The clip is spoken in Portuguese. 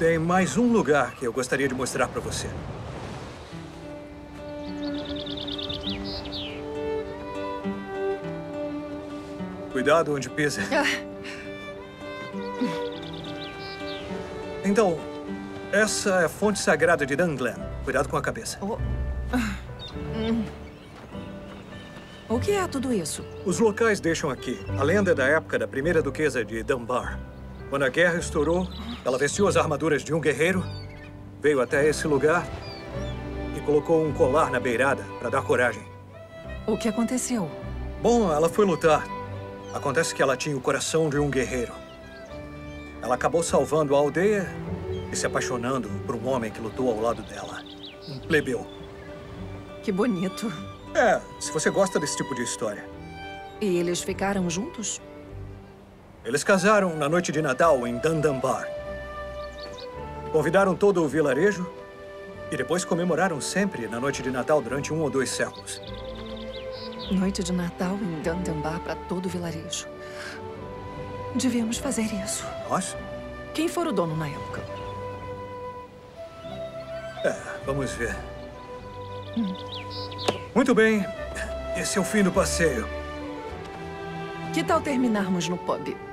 Tem mais um lugar que eu gostaria de mostrar para você. Cuidado onde pisa. Então, essa é a fonte sagrada de Dunglen. Cuidado com a cabeça. O que é tudo isso? Os locais deixam aqui. A lenda da época da primeira duquesa de Dunbar. Quando a guerra estourou, ela vestiu as armaduras de um guerreiro, veio até esse lugar e colocou um colar na beirada para dar coragem. O que aconteceu? Bom, ela foi lutar. Acontece que ela tinha o coração de um guerreiro. Ela acabou salvando a aldeia e se apaixonando por um homem que lutou ao lado dela. Um plebeu. Que bonito. É, se você gosta desse tipo de história. E eles ficaram juntos? Eles casaram na noite de Natal em Dandambar. Convidaram todo o vilarejo e depois comemoraram sempre na noite de Natal durante 1 ou 2 séculos. Noite de Natal em Dandambar para todo o vilarejo. Devíamos fazer isso. Nós? Quem for o dono na época? É, vamos ver. Muito bem, esse é o fim do passeio. Que tal terminarmos no pub?